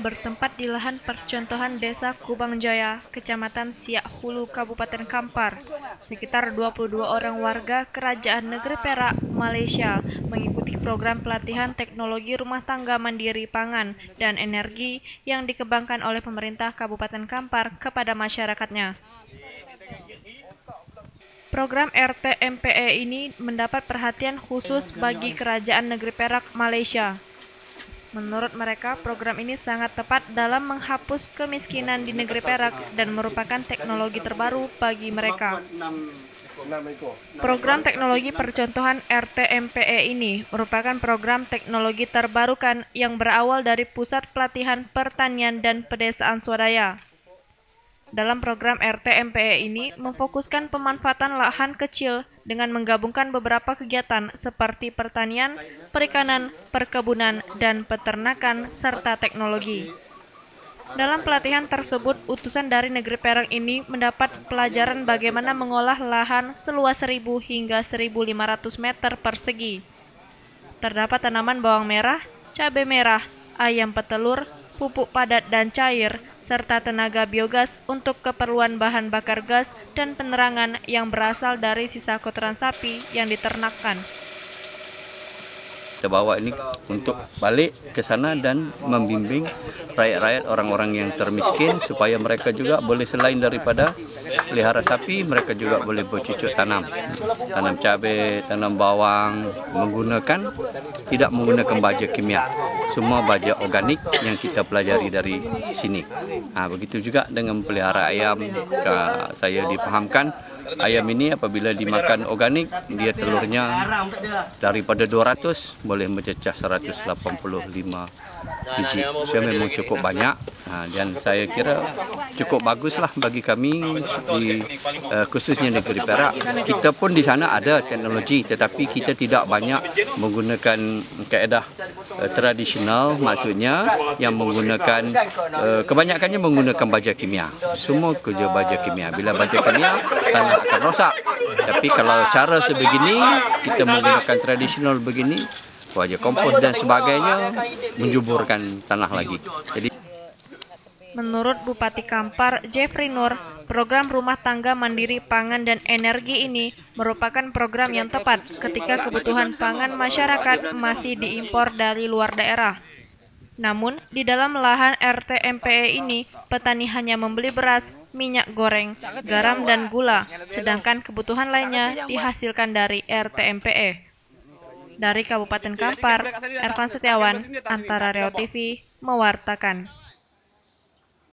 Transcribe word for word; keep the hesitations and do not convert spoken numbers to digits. bertempat di lahan percontohan Desa Kubang Jaya, Kecamatan Siak Hulu, Kabupaten Kampar. Sekitar dua puluh dua orang warga Kerajaan Negeri Perak, Malaysia, mengikuti program pelatihan teknologi rumah tangga mandiri pangan dan energi yang dikembangkan oleh pemerintah Kabupaten Kampar kepada masyarakatnya. Program R T M P E ini mendapat perhatian khusus bagi Kerajaan Negeri Perak, Malaysia. Menurut mereka, program ini sangat tepat dalam menghapus kemiskinan di negeri Perak dan merupakan teknologi terbaru bagi mereka. Program teknologi percontohan R T M P E ini merupakan program teknologi terbarukan yang berawal dari Pusat Pelatihan Pertanian dan Pedesaan Swadaya. Dalam program R T M P E ini memfokuskan pemanfaatan lahan kecil dengan menggabungkan beberapa kegiatan seperti pertanian, perikanan, perkebunan, dan peternakan, serta teknologi. Dalam pelatihan tersebut, utusan dari negeri Perak ini mendapat pelajaran bagaimana mengolah lahan seluas seribu hingga seribu lima ratus meter persegi. Terdapat tanaman bawang merah, cabai merah, ayam petelur, pupuk padat dan cair, serta tenaga biogas untuk keperluan bahan bakar gas dan penerangan yang berasal dari sisa kotoran sapi yang diternakkan. Kita bawa ini untuk balik ke sana dan membimbing rakyat-rakyat, orang-orang yang termiskin, supaya mereka juga boleh, selain daripada pelihara sapi, mereka juga boleh bercucuk tanam. Tanam cabai, tanam bawang, menggunakan, tidak menggunakan baja kimia. Semua baja organik yang kita pelajari dari sini. Nah, begitu juga dengan pelihara ayam, saya dipahamkan. Ayam ini apabila dimakan organik, dia telurnya daripada dua ratus boleh mencecah seratus delapan puluh lima biji. Saya memang cukup banyak, nah, dan saya kira cukup baguslah bagi kami di uh, khususnya negeri Perak. Kita pun di sana ada teknologi, tetapi kita tidak banyak menggunakan kaedah uh, tradisional, maksudnya yang menggunakan uh, kebanyakannya menggunakan baja kimia. Semua kerja baja kimia. Bila baja kimia, tanah akan rosak. Tapi kalau cara sebegini, kita menggunakan tradisional begini, wajah kompos dan sebagainya, menjuburkan tanah lagi. Jadi, menurut Bupati Kampar, Jeffrey Nur, program rumah tangga mandiri pangan dan energi ini merupakan program yang tepat ketika kebutuhan pangan masyarakat masih diimpor dari luar daerah. Namun, di dalam lahan R T M P E ini, petani hanya membeli beras, minyak goreng, garam, dan gula, sedangkan kebutuhan lainnya dihasilkan dari R T M P E. Dari Kabupaten Kampar, Erfan Setiawan, Antara ReoTV, mewartakan.